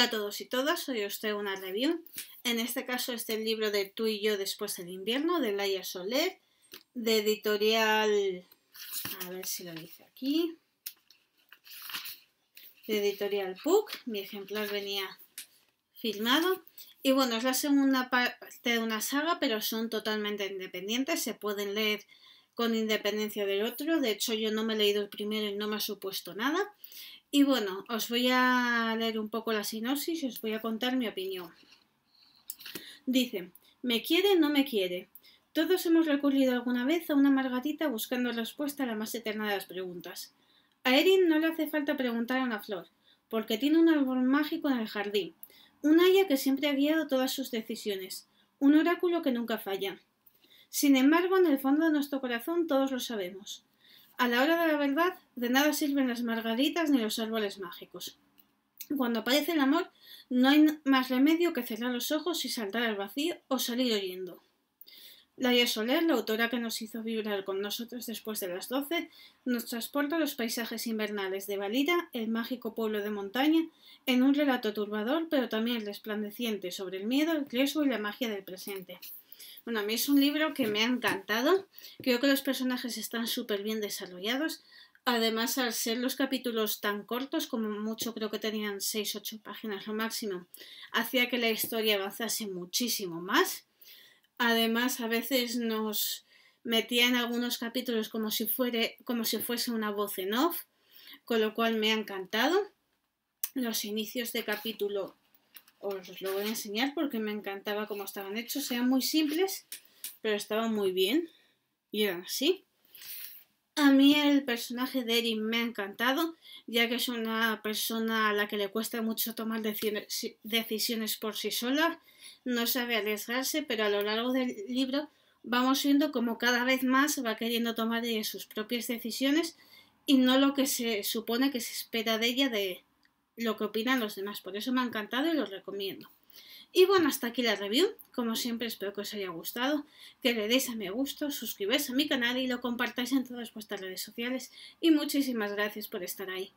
Hola a todos y todas, hoy os traigo una review. En este caso es del libro de Tu y yo después del invierno, de Laia Soler, de editorial... A ver si lo dice aquí. De editorial PUC. Mi ejemplar venía firmado. Y bueno, es la segunda parte de una saga, pero son totalmente independientes. Se pueden leer con independencia del otro. De hecho, yo no me he leído el primero y no me ha supuesto nada. Y bueno, os voy a leer un poco la sinopsis y os voy a contar mi opinión. Dice, me quiere, no me quiere. Todos hemos recurrido alguna vez a una margarita buscando respuesta a la más eterna de las preguntas. A Erin no le hace falta preguntar a una flor, porque tiene un árbol mágico en el jardín, un haya que siempre ha guiado todas sus decisiones, un oráculo que nunca falla. Sin embargo, en el fondo de nuestro corazón todos lo sabemos. A la hora de la verdad, de nada sirven las margaritas ni los árboles mágicos. Cuando aparece el amor, no hay más remedio que cerrar los ojos y saltar al vacío o salir huyendo. Laia Soler, la autora que nos hizo vibrar con nosotros después de las 12, nos transporta a los paisajes invernales de Valira, el mágico pueblo de montaña, en un relato turbador pero también resplandeciente sobre el miedo, el riesgo y la magia del presente. Bueno, a mí es un libro que me ha encantado, creo que los personajes están súper bien desarrollados, además al ser los capítulos tan cortos, como mucho creo que tenían 6-8 páginas lo máximo, hacía que la historia avanzase muchísimo más, además a veces nos metía en algunos capítulos como si fuese una voz en off, con lo cual me ha encantado. Los inicios de capítulo os lo voy a enseñar porque me encantaba cómo estaban hechos. Eran muy simples, pero estaban muy bien. Y eran así. A mí el personaje de Erin me ha encantado, ya que es una persona a la que le cuesta mucho tomar decisiones por sí sola. No sabe arriesgarse, pero a lo largo del libro vamos viendo cómo cada vez más va queriendo tomar ella sus propias decisiones y no lo que se supone que se espera de ella de lo que opinan los demás. Por eso me ha encantado y lo recomiendo. Y bueno, hasta aquí la review. Como siempre, espero que os haya gustado, que le deis a me gusta, suscribáis a mi canal y lo compartáis en todas vuestras redes sociales. Y muchísimas gracias por estar ahí.